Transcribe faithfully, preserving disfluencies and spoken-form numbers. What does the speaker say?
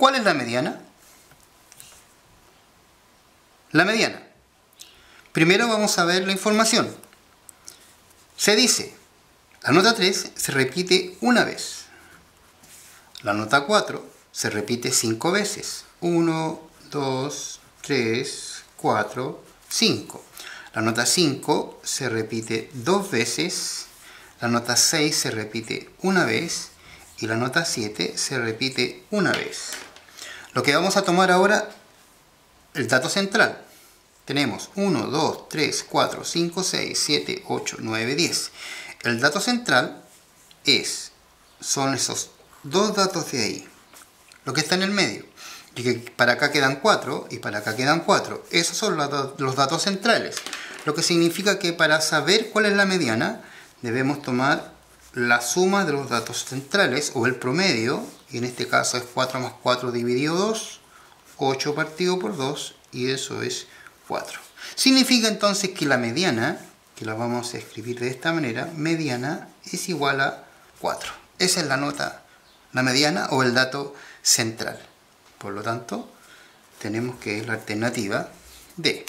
¿Cuál es la mediana? La mediana. Primero vamos a ver la información. Se dice, la nota tres se repite una vez. La nota cuatro se repite cinco veces. uno, dos, tres, cuatro, cinco. La nota cinco se repite dos veces. La nota seis se repite una vez. Y la nota siete se repite una vez. Lo que vamos a tomar ahora, el dato central. Tenemos uno, dos, tres, cuatro, cinco, seis, siete, ocho, nueve, diez. El dato central es, son esos dos datos de ahí, lo que está en el medio. Y que para acá quedan cuatro y para acá quedan cuatro. Esos son los datos centrales. Lo que significa que para saber cuál es la mediana, debemos tomar la suma de los datos centrales o el promedio, y en este caso es cuatro más cuatro dividido dos, ocho partido por dos, y eso es cuatro. Significa entonces que la mediana, que la vamos a escribir de esta manera, mediana es igual a cuatro. Esa es la nota, la mediana o el dato central. Por lo tanto, tenemos que es la alternativa D.